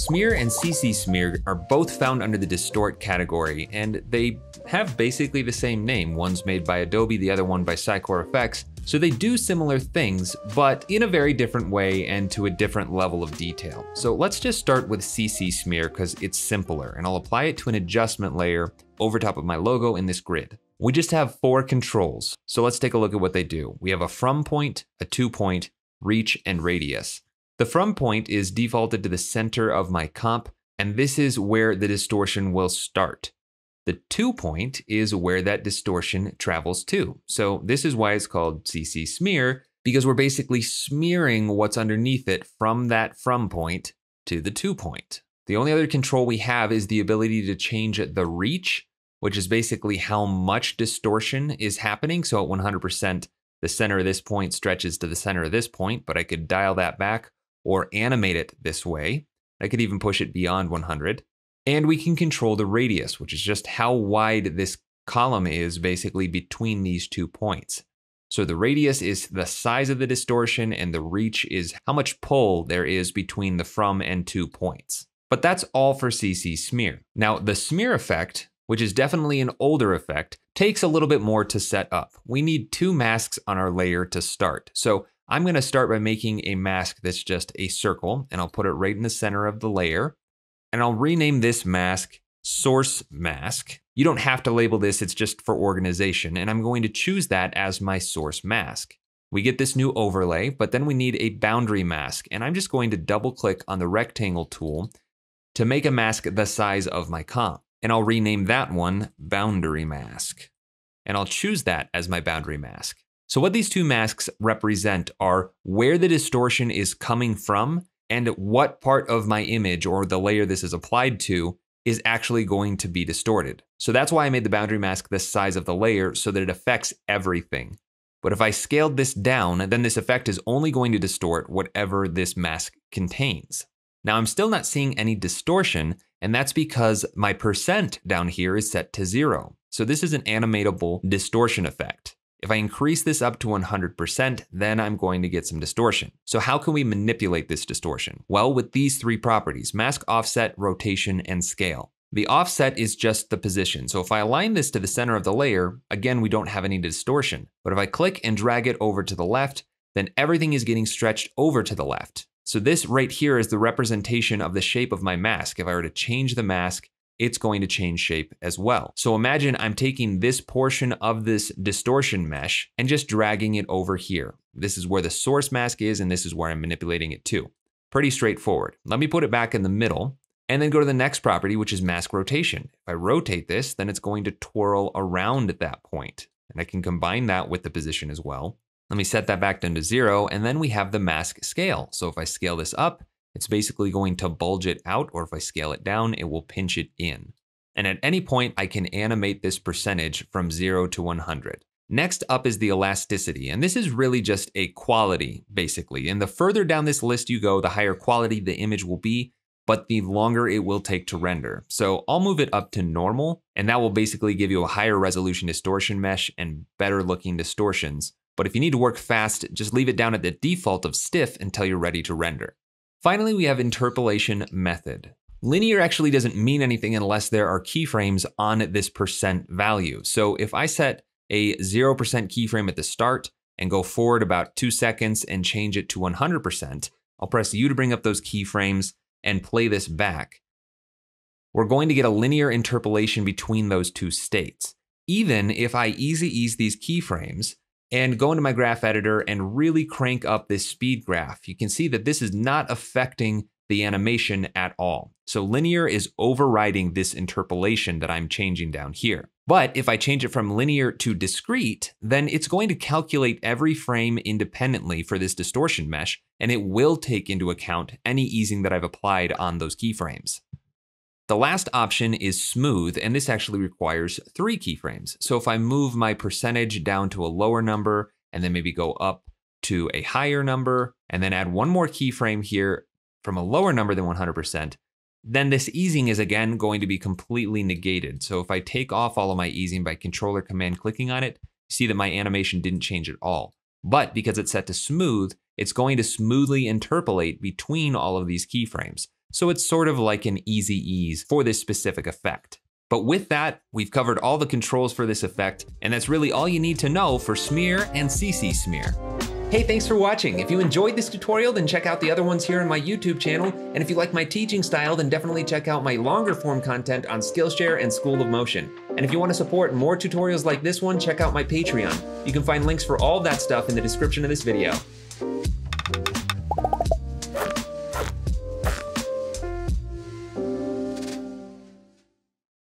Smear and CC Smear are both found under the distort category, and they have basically the same name. One's made by Adobe, the other one by Cycore FX. So they do similar things, but in a very different way and to a different level of detail. So let's just start with CC Smear because it's simpler, and I'll apply it to an adjustment layer over top of my logo in this grid. We just have four controls. So let's take a look at what they do. We have a from point, a to point, reach, and radius. The from point is defaulted to the center of my comp, and this is where the distortion will start. The to point is where that distortion travels to. So this is why it's called CC Smear, because we're basically smearing what's underneath it from that from point to the to point. The only other control we have is the ability to change the reach, which is basically how much distortion is happening. So at 100%, the center of this point stretches to the center of this point, but I could dial that back or animate it this way. I could even push it beyond 100. And we can control the radius, which is just how wide this column is basically between these two points. So the radius is the size of the distortion, and the reach is how much pull there is between the from and to points. But that's all for CC Smear. Now the smear effect, which is definitely an older effect, takes a little bit more to set up. We need two masks on our layer to start. So I'm gonna start by making a mask that's just a circle, and I'll put it right in the center of the layer. And I'll rename this mask Source Mask. You don't have to label this, it's just for organization. And I'm going to choose that as my source mask. We get this new overlay, but then we need a boundary mask. And I'm just going to double click on the rectangle tool to make a mask the size of my comp. And I'll rename that one Boundary Mask. And I'll choose that as my boundary mask. So what these two masks represent are where the distortion is coming from and what part of my image or the layer this is applied to is actually going to be distorted. So that's why I made the boundary mask the size of the layer, so that it affects everything. But if I scaled this down, then this effect is only going to distort whatever this mask contains. Now I'm still not seeing any distortion, and that's because my percent down here is set to 0. So this is an animatable distortion effect. If I increase this up to 100%, then I'm going to get some distortion. So how can we manipulate this distortion? Well, with these three properties: mask, offset, rotation, and scale. The offset is just the position. So if I align this to the center of the layer, again, we don't have any distortion. But if I click and drag it over to the left, then everything is getting stretched over to the left. So this right here is the representation of the shape of my mask. If I were to change the mask, it's going to change shape as well. So imagine I'm taking this portion of this distortion mesh and just dragging it over here. This is where the source mask is, and this is where I'm manipulating it to. Pretty straightforward. Let me put it back in the middle and then go to the next property, which is mask rotation. If I rotate this, then it's going to twirl around at that point. And I can combine that with the position as well. Let me set that back down to 0, and then we have the mask scale. So if I scale this up, it's basically going to bulge it out, or if I scale it down, it will pinch it in. And at any point, I can animate this percentage from 0 to 100. Next up is the elasticity, and this is really just a quality, basically. And the further down this list you go, the higher quality the image will be, but the longer it will take to render. So I'll move it up to normal, and that will basically give you a higher resolution distortion mesh and better looking distortions. But if you need to work fast, just leave it down at the default of stiff until you're ready to render. Finally, we have interpolation method. Linear actually doesn't mean anything unless there are keyframes on this percent value. So if I set a 0% keyframe at the start and go forward about 2 seconds and change it to 100%, I'll press U to bring up those keyframes and play this back. We're going to get a linear interpolation between those two states. Even if I easy ease these keyframes and go into my graph editor and really crank up this speed graph, you can see that this is not affecting the animation at all. So linear is overriding this interpolation that I'm changing down here. But if I change it from linear to discrete, then it's going to calculate every frame independently for this distortion mesh, and it will take into account any easing that I've applied on those keyframes. The last option is smooth, and this actually requires 3 keyframes. So if I move my percentage down to a lower number and then maybe go up to a higher number and then add one more keyframe here from a lower number than 100%, then this easing is again going to be completely negated. So if I take off all of my easing by controller command clicking on it, you see that my animation didn't change at all. But because it's set to smooth, it's going to smoothly interpolate between all of these keyframes. So it's sort of like an easy ease for this specific effect. But with that, we've covered all the controls for this effect, and that's really all you need to know for Smear and CC Smear. Hey, thanks for watching. If you enjoyed this tutorial, then check out the other ones here on my YouTube channel. And if you like my teaching style, then definitely check out my longer form content on Skillshare and School of Motion. And if you want to support more tutorials like this one, check out my Patreon. You can find links for all that stuff in the description of this video.